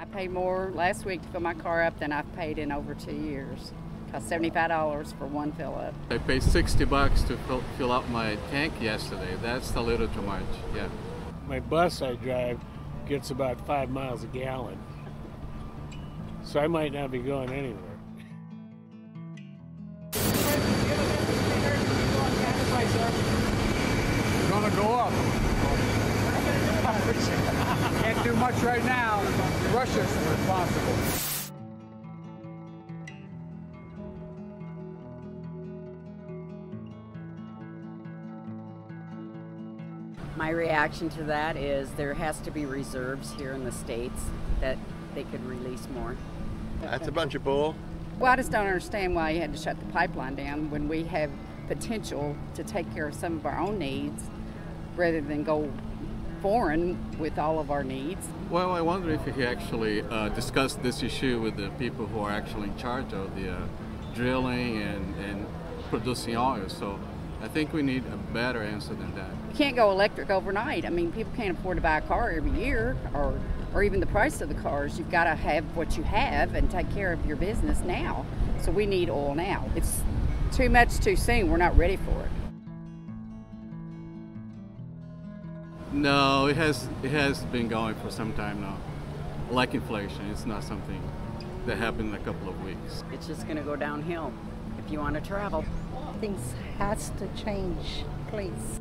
I paid more last week to fill my car up than I've paid in over 2 years. It cost $75 for one fill up. I paid $60 to fill up my tank yesterday. That's a little too much, yeah. My bus I drive gets about 5 miles a gallon, so I might not be going anywhere. It's gonna go up. Can't do much right now. Russia's responsible. My reaction to that is there has to be reserves here in the States that they could release more. That's a bunch of bull. Well, I just don't understand why you had to shut the pipeline down when we have potential to take care of some of our own needs rather than go foreign with all of our needs. Well, I wonder if he actually discussed this issue with the people who are actually in charge of the drilling and producing oil. So I think we need a better answer than that. You can't go electric overnight. I mean, people can't afford to buy a car every year or even the price of the cars. You've got to have what you have and take care of your business now. So we need oil now. It's too much too soon. We're not ready for it. No, it has been going for some time now. Like inflation, it's not something that happened in a couple of weeks. It's just going to go downhill if you want to travel. Things has to change, please.